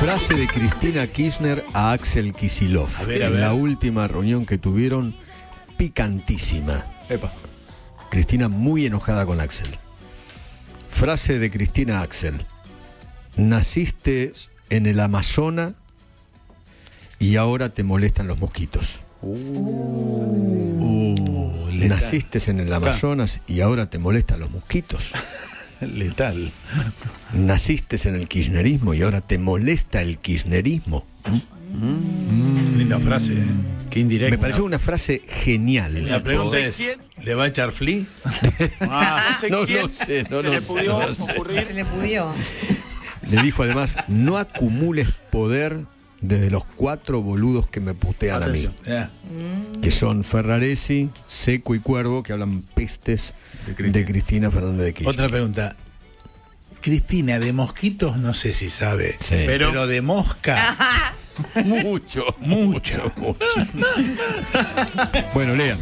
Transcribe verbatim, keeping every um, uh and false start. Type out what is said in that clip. Frase de Cristina Kirchner a Axel Kicillof. A ver, a ver. En la última reunión que tuvieron, picantísima. Epa. Cristina muy enojada con Axel. Frase de Cristina a Axel. Naciste en el Amazonas y ahora te molestan los mosquitos. Uh, uh, Naciste en el Amazonas y ahora te molestan los mosquitos. Letal. Naciste en el kirchnerismo y ahora te molesta el kirchnerismo. Mm. Mm. Linda frase, ¿eh? Qué indirecta. Me pareció una frase genial. La pregunta es, ¿le va a echar Fli? Ah, no, no sé, no, no, ¿Se no, le pudió no sé. ocurrir? Se le pudió. Le dijo además, no acumules poder desde los cuatro boludos que me putean a mí. Yeah. Que son Ferraresi, Seco y Cuervo, que hablan pestes de Cristina, de Cristina Fernández de Kirchner. Otra pregunta. Cristina, de mosquitos no sé si sabe, sí. pero... pero de mosca... mucho, mucho, mucho. Bueno, lean.